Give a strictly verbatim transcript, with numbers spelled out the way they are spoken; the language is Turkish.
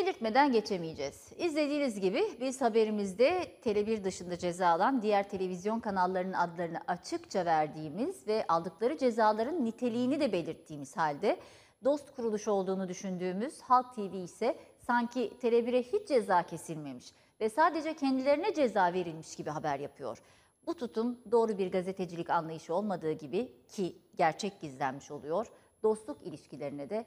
belirtmeden geçemeyeceğiz. İzlediğiniz gibi biz haberimizde Tele bir dışında ceza alan diğer televizyon kanallarının adlarını açıkça verdiğimiz ve aldıkları cezaların niteliğini de belirttiğimiz halde dost kuruluş olduğunu düşündüğümüz Halk T V ise sanki Tele bire hiç ceza kesilmemiş ve sadece kendilerine ceza verilmiş gibi haber yapıyor. Bu tutum doğru bir gazetecilik anlayışı olmadığı gibi ki gerçek gizlenmiş oluyor, dostluk ilişkilerine de